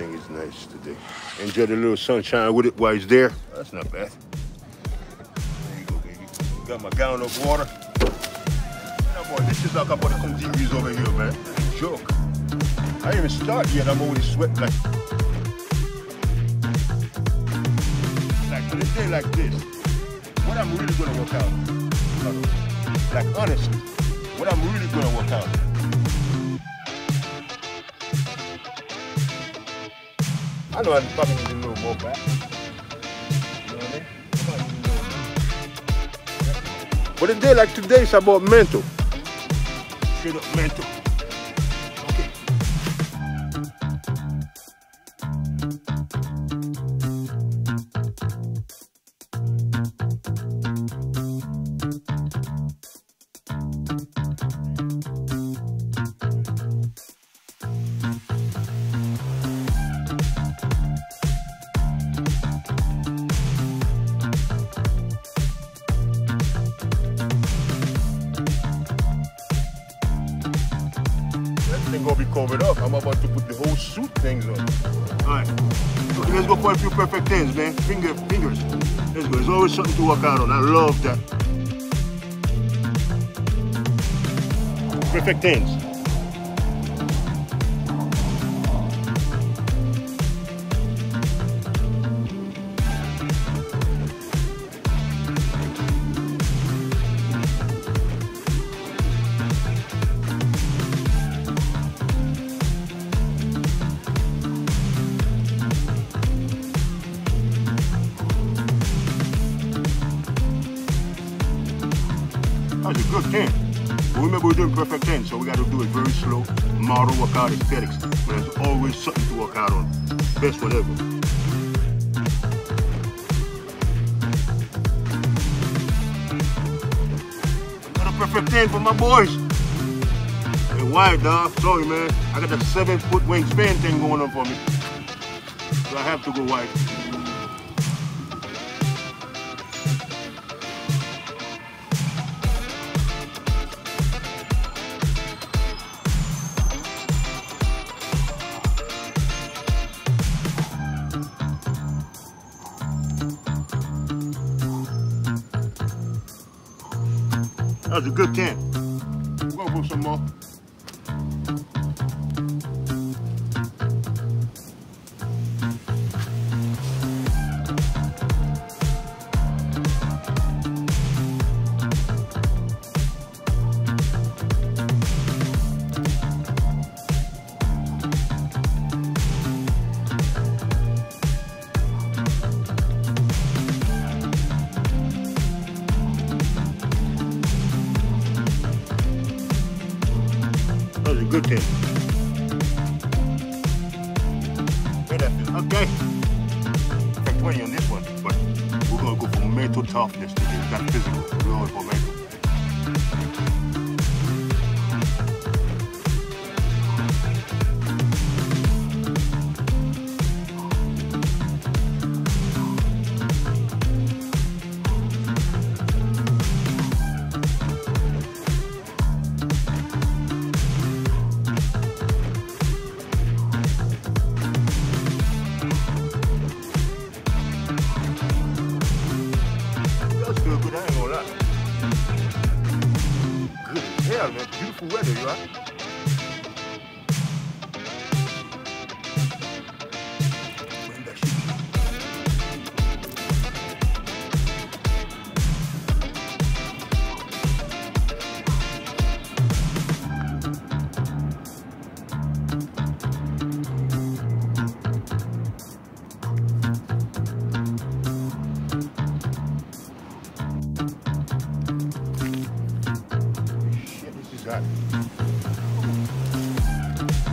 Everything is nice today. Enjoy the little sunshine with it while it's there. That's not bad. There you go, baby. Got my gallon of water. Now, boy, this is like I'm gonna continue over here, man. Joke. I ain't even started yet. I'm already sweating like, on a day like this, what I'm really gonna work out? Like, honestly, what I'm really gonna work out? I know I probably need a little more back. You know what I mean? But a day like today is about mental. Straight up mental. Okay. Gonna be covered up. I'm about to put the whole suit things on. Alright. Okay, let's go for a few perfect things, man. Fingers. Let's go. There's always something to work out on. I love that. Perfect things. That's a good thing. But remember, we're doing perfect thing, so we got to do it very slow. Model workout aesthetics. But there's always something to work out on. Best one ever. Got a perfect thing for my boys. Hey, why, dog? Sorry, man. I got that 7-foot wingspan thing going on for me. So I have to go wide. That was a good 10. We're gonna put some more. Good thing. Okay. I'm 20 on this one, but we're gonna go for mental toughness today. It's not physical. We're going for mental. Yeah, man, beautiful weather, you right?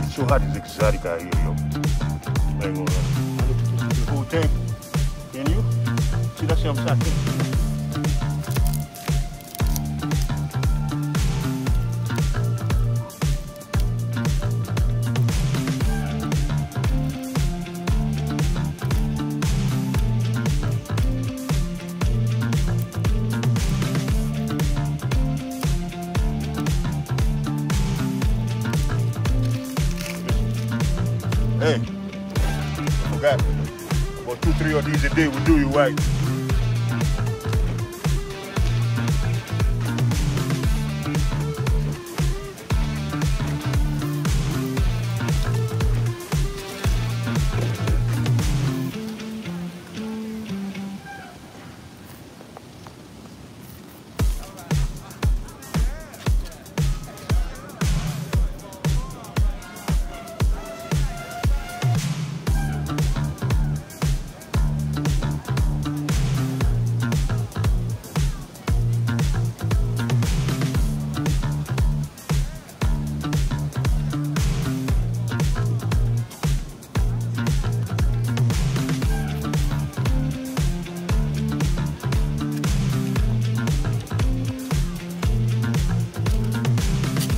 It's so hot, it's exotic out here, yo. I ain't gonna lie. The whole thing. Can you? See, that's what I'm saying. Hey. rap. About 2-3 of these a day will do you right.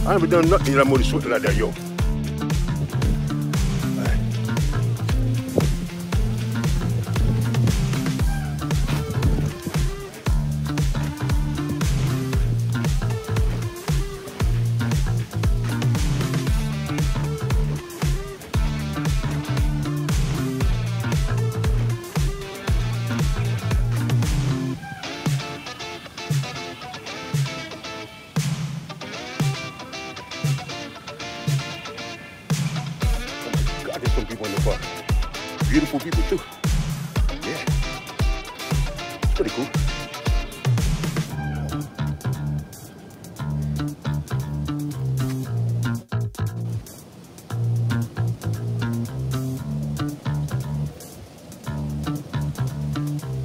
I haven't done nothing in that mode sweat like that, yo. Beautiful people too. Yeah. It's pretty cool. Feels good. That one feels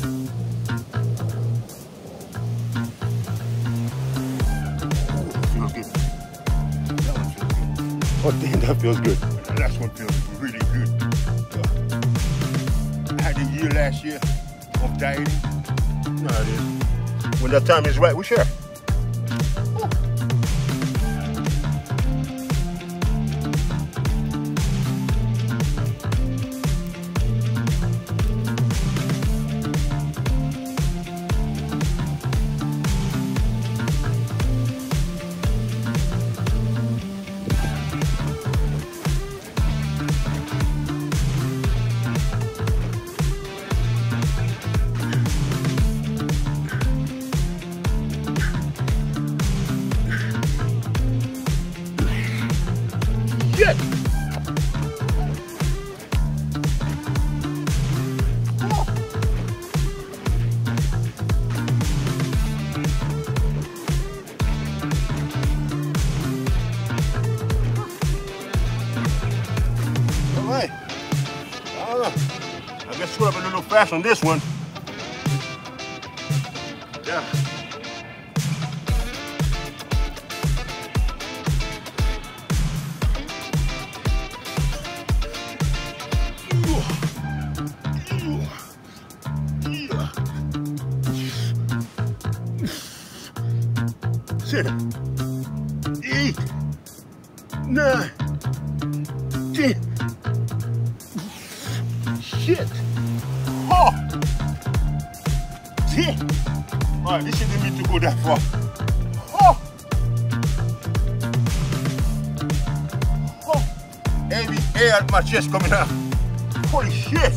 good. Oh damn, that feels good. The last one feels really good. Last year of dieting. No, it is. When that time is right, we share. Up a little fast on this one. Yeah. Seven, 8, 9, 10. Shit. Oh. Yeah. Alright, this shit didn't need to go that far. Oh. Oh. Heavy air out my chest coming out. Holy shit.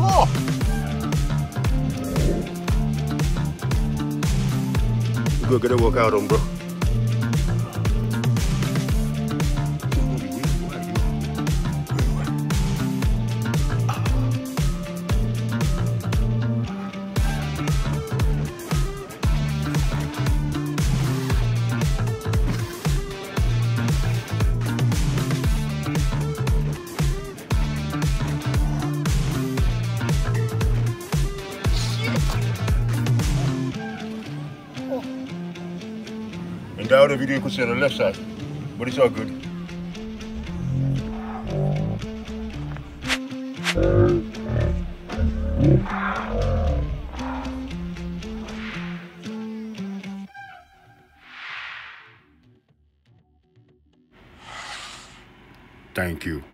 Oh. You go get a workout on, bro. And the other video you could see on the left side, but it's all good. Thank you.